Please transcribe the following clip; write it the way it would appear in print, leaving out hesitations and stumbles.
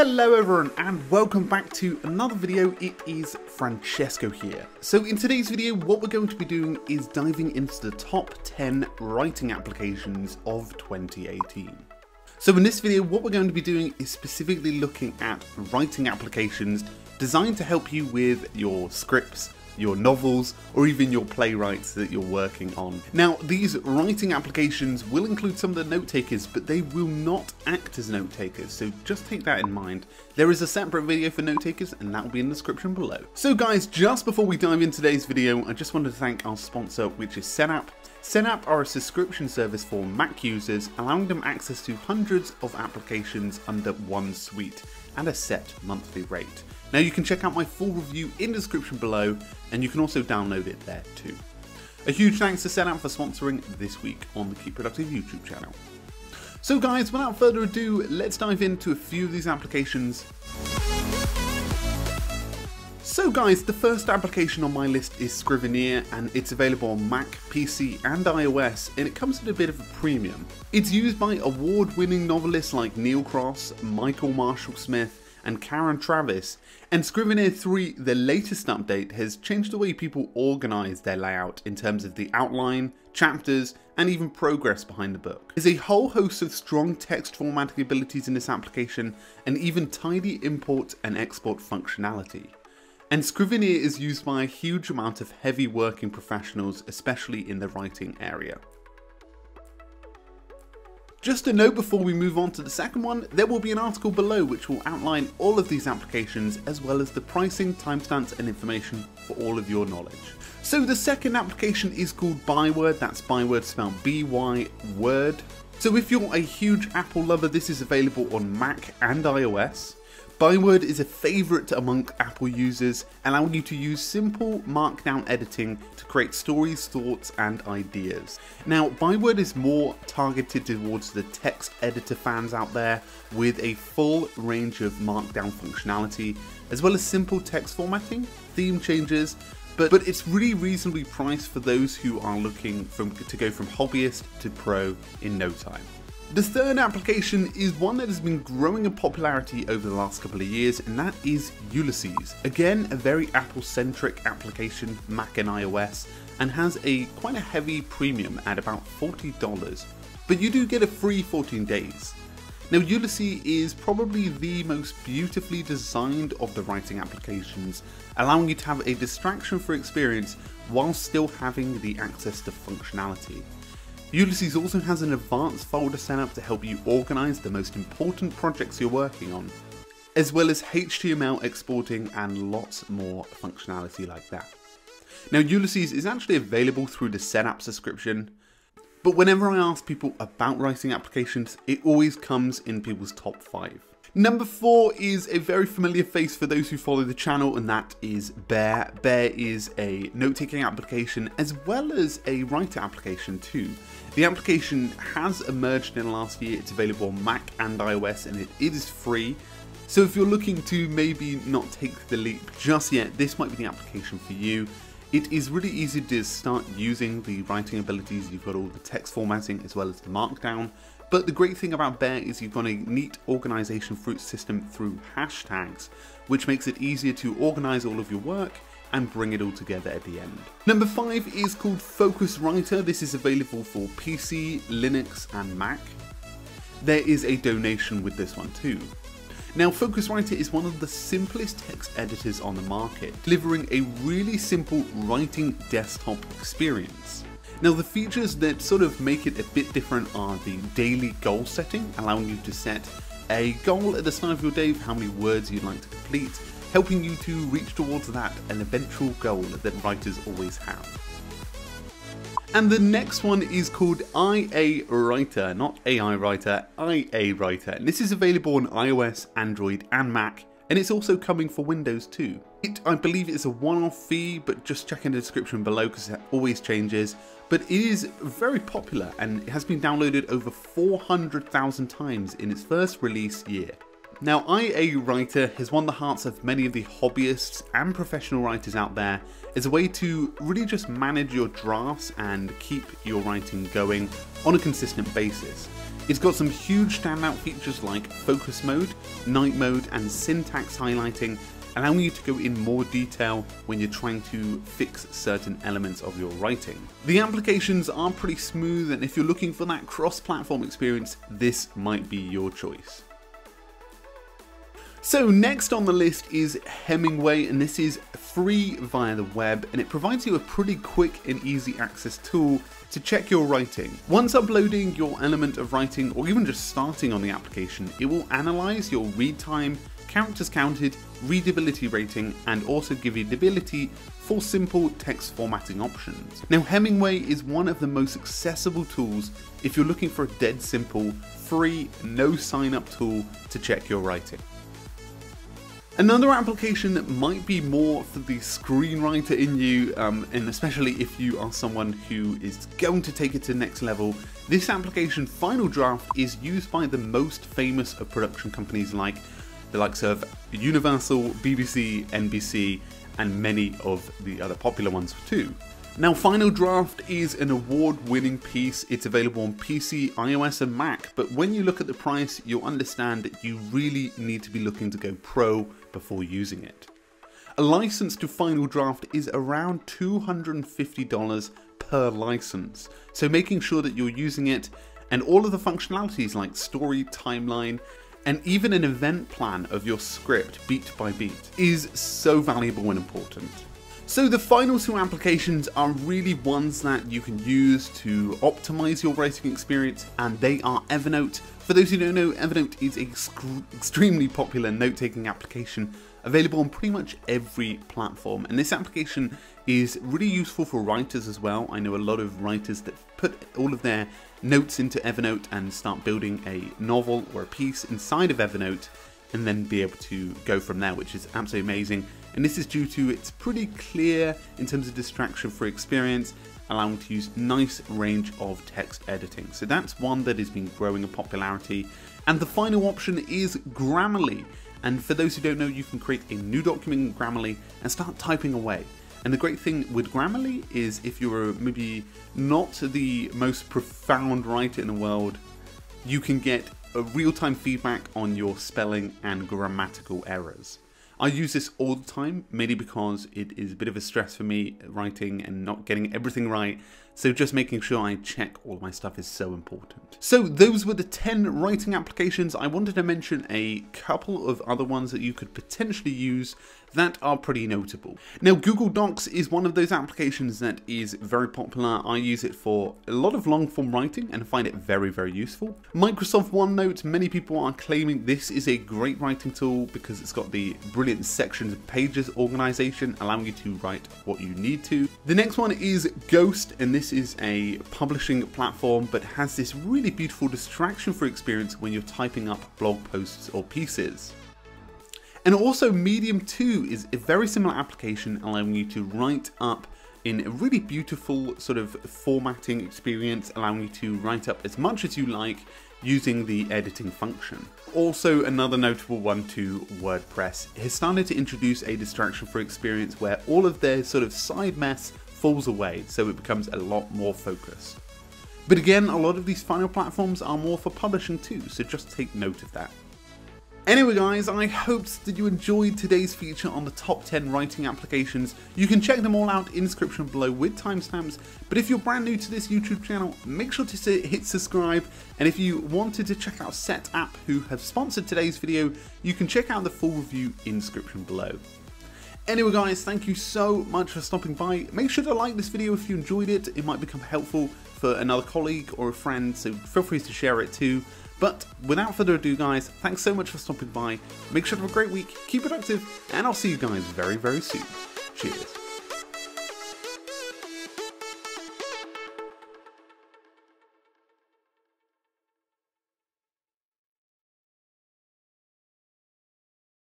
Hello everyone and welcome back to another video. It is Francesco here. So in today's video what we're going to be doing is diving into the top 10 writing applications of 2018. So in this video what we're going to be doing is specifically looking at writing applications designed to help you with your scripts, your novels, or even your playwrights that you're working on. Now, these writing applications will include some of the note takers, but they will not act as note takers, so just take that in mind. There is a separate video for note takers, and that will be in the description below. So guys, just before we dive into today's video, I just wanted to thank our sponsor, which is Setapp. Setapp are a subscription service for Mac users, allowing them access to hundreds of applications under one suite and a set monthly rate. Now you can check out my full review in the description below, and you can also download it there too. A huge thanks to Setapp for sponsoring this week on the Keep Productive YouTube channel. So guys, without further ado, let's dive into a few of these applications. So guys, the first application on my list is Scrivener, and it's available on Mac, PC and iOS, and it comes at a bit of a premium. It's used by award-winning novelists like Neil Cross, Michael Marshall Smith and Karen Travis, and Scrivener 3, the latest update, has changed the way people organise their layout in terms of the outline, chapters, and even progress behind the book. There's a whole host of strong text formatting abilities in this application, and even tidy import and export functionality. And Scrivener is used by a huge amount of heavy working professionals, especially in the writing area. Just a note before we move on to the second one, there will be an article below which will outline all of these applications as well as the pricing, timestamps and information for all of your knowledge. So the second application is called Byword, that's Byword spelled B-Y-Word. So if you're a huge Apple lover, this is available on Mac and iOS. Byword is a favourite among Apple users, allowing you to use simple markdown editing to create stories, thoughts and ideas. Now, Byword is more targeted towards the text editor fans out there, with a full range of markdown functionality, as well as simple text formatting, theme changes, but it's really reasonably priced for those who are looking to go from hobbyist to pro in no time. The third application is one that has been growing in popularity over the last couple of years, and that is Ulysses. Again, a very Apple-centric application, Mac and iOS, and has quite a heavy premium at about $40, but you do get a free 14 days. Now Ulysses is probably the most beautifully designed of the writing applications, allowing you to have a distraction-free experience while still having the access to functionality. Ulysses also has an advanced folder setup to help you organise the most important projects you're working on, as well as HTML exporting and lots more functionality like that. Now Ulysses is actually available through the Setapp subscription, but whenever I ask people about writing applications, it always comes in people's top 5. Number 4 is a very familiar face for those who follow the channel, and that is Bear. Bear is a note-taking application as well as a writer application too. The application has emerged in the last year. It's available on Mac and iOS, and it is free. So if you're looking to maybe not take the leap just yet, this might be the application for you. It is really easy to start using the writing abilities. You've got all the text formatting as well as the markdown. But the great thing about Bear is you've got a neat organization system through hashtags, which makes it easier to organize all of your work and bring it all together at the end. Number 5 is called Focus Writer. This is available for PC, Linux, and Mac. There is a donation with this one too. Now Focus Writer is one of the simplest text editors on the market, delivering a really simple writing desktop experience. Now the features that sort of make it a bit different are the daily goal setting, allowing you to set a goal at the start of your day of how many words you'd like to complete, helping you to reach towards that an eventual goal that writers always have. And the next one is called iA Writer, not AI Writer, iA Writer, and this is available on iOS, Android and Mac, and it's also coming for Windows too. I believe it's a one-off fee, but just check in the description below because it always changes. But it is very popular and it has been downloaded over 400,000 times in its first release year. Now iA Writer has won the hearts of many of the hobbyists and professional writers out there as a way to really just manage your drafts and keep your writing going on a consistent basis. It's got some huge standout features like focus mode, night mode, and syntax highlighting, allowing you to go in more detail when you're trying to fix certain elements of your writing. The applications are pretty smooth, and if you're looking for that cross-platform experience, this might be your choice. So next on the list is Hemingway, and this is free via the web, and it provides you a pretty quick and easy access tool to check your writing. Once uploading your element of writing, or even just starting on the application, it will analyze your read time, characters counted, readability rating, and also give you the ability for simple text formatting options. Now, Hemingway is one of the most accessible tools if you're looking for a dead simple, free, no sign up tool to check your writing. Another application that might be more for the screenwriter in you, and especially if you are someone who is going to take it to the next level, this application, Final Draft, is used by the most famous of production companies like the likes of Universal, BBC, NBC, and many of the other popular ones too. Now, Final Draft is an award-winning piece. It's available on PC, iOS, and Mac, but when you look at the price, you'll understand that you really need to be looking to go pro before using it. A license to Final Draft is around $250 per license, so making sure that you're using it and all of the functionalities like story, timeline, and even an event plan of your script beat by beat is so valuable and important. So the final two applications are really ones that you can use to optimize your writing experience, and they are Evernote. For those who don't know, Evernote is an extremely popular note-taking application available on pretty much every platform, and this application is really useful for writers as well. I know a lot of writers that put all of their notes into Evernote and start building a novel or a piece inside of Evernote, and then be able to go from there, which is absolutely amazing. And this is due to it's pretty clear in terms of distraction-free experience, allowing to use nice range of text editing. So that's one that has been growing in popularity. And the final option is Grammarly. And for those who don't know, you can create a new document in Grammarly and start typing away. And the great thing with Grammarly is if you're maybe not the most profound writer in the world, you can get real-time feedback on your spelling and grammatical errors. I use this all the time, mainly because it is a bit of a stress for me writing and not getting everything right, so just making sure I check all my stuff is so important. So those were the 10 writing applications. I wanted to mention a couple of other ones that you could potentially use that are pretty notable. Now, Google Docs is one of those applications that is very popular. I use it for a lot of long form writing and find it very, very useful. Microsoft OneNote, many people are claiming this is a great writing tool because it's got the brilliant sections and pages organization, allowing you to write what you need to. The next one is Ghost, and this is a publishing platform, but has this really beautiful distraction-free experience when you're typing up blog posts or pieces. And also Medium 2 is a very similar application, allowing you to write up in a really beautiful sort of formatting experience, allowing you to write up as much as you like using the editing function. Also, another notable one to WordPress has started to introduce a distraction-free experience where all of their sort of side mess falls away, so it becomes a lot more focused. But again, a lot of these final platforms are more for publishing too, so just take note of that. Anyway guys, I hoped that you enjoyed today's feature on the top 10 writing applications. You can check them all out in the description below with timestamps, but if you're brand new to this YouTube channel, make sure to hit subscribe, and if you wanted to check out Setapp, who have sponsored today's video, you can check out the full review in the description below. Anyway guys, thank you so much for stopping by. Make sure to like this video if you enjoyed it. It might become helpful for another colleague or a friend, so feel free to share it too. But without further ado guys, thanks so much for stopping by. Make sure to have a great week, keep productive, and I'll see you guys very, very soon. Cheers.